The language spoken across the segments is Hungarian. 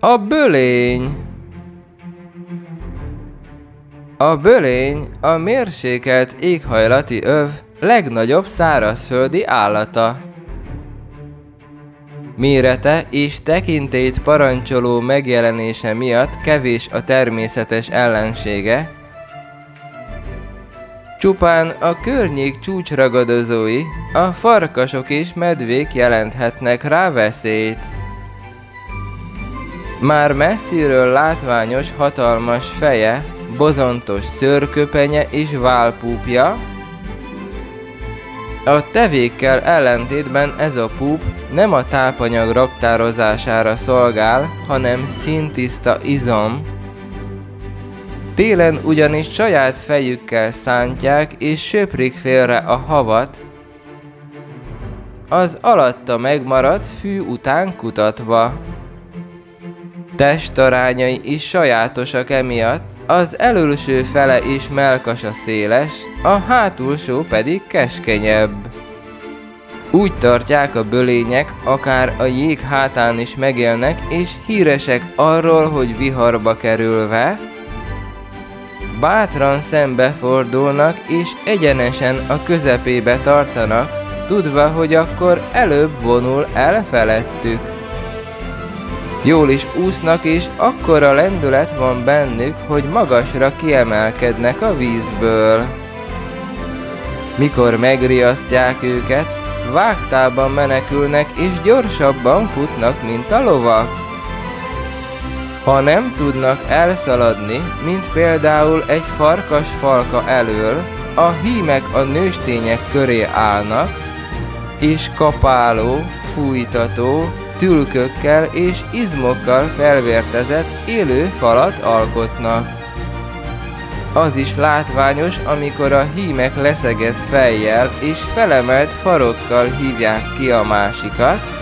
A bölény. A bölény a mérsékelt éghajlati öv legnagyobb szárazföldi állata. Mérete és tekintélyt parancsoló megjelenése miatt kevés a természetes ellensége. Csupán a környék csúcsragadozói, a farkasok és medvék jelenthetnek rá veszélyt. Már messziről látványos hatalmas feje, bozontos szőrköpenye és válpúpja. A tevékkel ellentétben ez a púp nem a tápanyag raktározására szolgál, hanem színtiszta izom. Télen ugyanis saját fejükkel szántják és söprik félre a havat, az alatta megmaradt fű után kutatva. Testarányai is sajátosak emiatt, az elülső fele is mellkasa széles, a hátulsó pedig keskenyebb. Úgy tartják a bölények, akár a jég hátán is megélnek, és híresek arról, hogy viharba kerülve bátran szembefordulnak és egyenesen a közepébe tartanak, tudva, hogy akkor előbb vonul el felettük. Jól is úsznak, és akkora lendület van bennük, hogy magasra kiemelkednek a vízből. Mikor megriasztják őket, vágtában menekülnek és gyorsabban futnak, mint a lovak. Ha nem tudnak elszaladni, mint például egy farkas falka elől, a hímek a nőstények köré állnak, és kapáló, fújtató, tülkökkel és izmokkal felvértezett élő falat alkotnak. Az is látványos, amikor a hímek leszegett fejjel és felemelt farokkal hívják ki a másikat,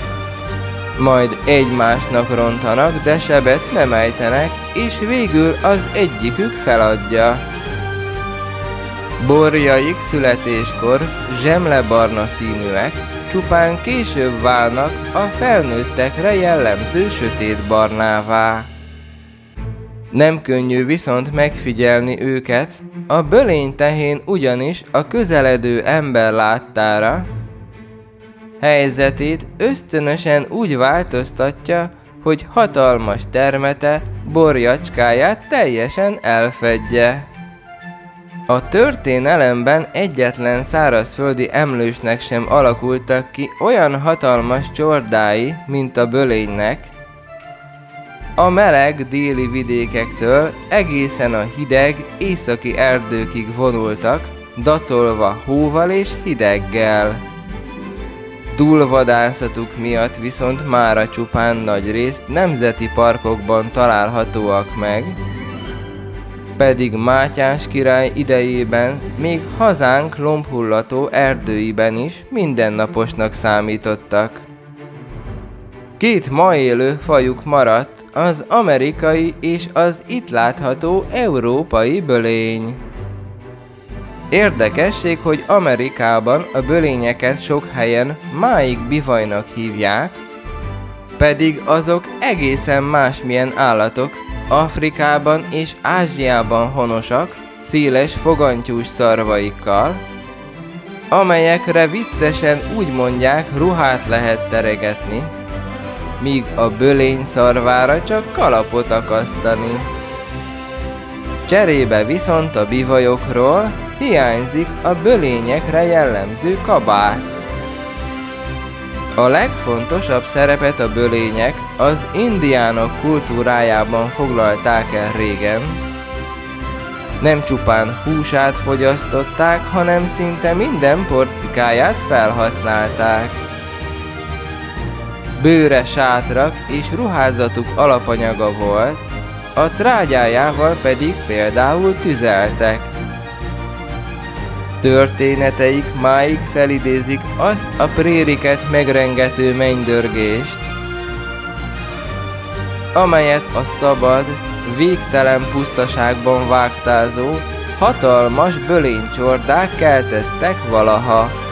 majd egymásnak rontanak, de sebet nem ejtenek, és végül az egyikük feladja. Borjaik születéskor zsemlebarna színűek, csupán később válnak a felnőttekre jellemző sötétbarnává. Nem könnyű viszont megfigyelni őket, a bölénytehén ugyanis a közeledő ember láttára helyzetét ösztönösen úgy változtatja, hogy hatalmas termete borjacskáját teljesen elfedje. A történelemben egyetlen szárazföldi emlősnek sem alakultak ki olyan hatalmas csordái, mint a bölénynek. A meleg déli vidékektől egészen a hideg északi erdőkig vonultak, dacolva hóval és hideggel. Túlvadászatuk miatt viszont mára csupán nagyrészt nemzeti parkokban találhatóak meg, pedig Mátyás király idejében még hazánk lombhullató erdőiben is mindennaposnak számítottak. Két ma élő fajuk maradt, az amerikai és az itt látható európai bölény. Érdekesség, hogy Amerikában a bölényeket sok helyen máig bivajnak hívják, pedig azok egészen másmilyen állatok, Afrikában és Ázsiában honosak, széles fogantyús szarvaikkal, amelyekre viccesen úgy mondják, ruhát lehet teregetni, míg a bölény szarvára csak kalapot akasztani. Cserébe viszont a bivajokról hiányzik a bölényekre jellemző kabát. A legfontosabb szerepet a bölények az indiánok kultúrájában foglalták el régen. Nem csupán húsát fogyasztották, hanem szinte minden porcikáját felhasználták. Bőre sátrak és ruházatuk alapanyaga volt, a trágyájával pedig például tüzeltek. Történeteik máig felidézik azt a prériket megrengető mennydörgést, amelyet a szabad, végtelen pusztaságban vágtázó, hatalmas bölénycsordák keltettek valaha.